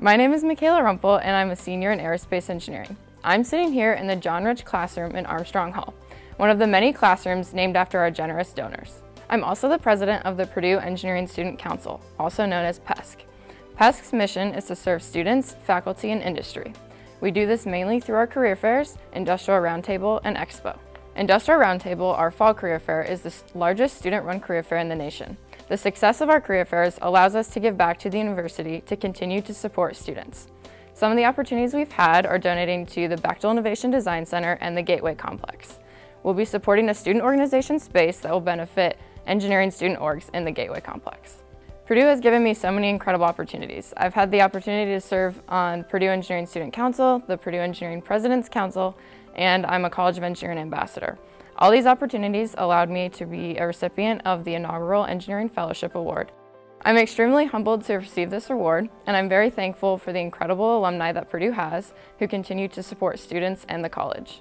My name is Michaela Rumple and I'm a senior in aerospace engineering. I'm sitting here in the John Rich classroom in Armstrong Hall, one of the many classrooms named after our generous donors. I'm also the president of the Purdue Engineering Student Council, also known as PESC. PESC's mission is to serve students, faculty, and industry. We do this mainly through our career fairs, Industrial Roundtable, and Expo. Industrial Roundtable, our fall career fair, is the largest student-run career fair in the nation. The success of our career fairs allows us to give back to the university to continue to support students. Some of the opportunities we've had are donating to the Bechtel Innovation Design Center and the Gateway Complex. We'll be supporting a student organization space that will benefit engineering student orgs in the Gateway Complex. Purdue has given me so many incredible opportunities. I've had the opportunity to serve on Purdue Engineering Student Council, the Purdue Engineering President's Council, and I'm a College of Engineering ambassador. All these opportunities allowed me to be a recipient of the inaugural Engineering Fellowship Award. I'm extremely humbled to receive this award, and I'm very thankful for the incredible alumni that Purdue has who continue to support students and the college.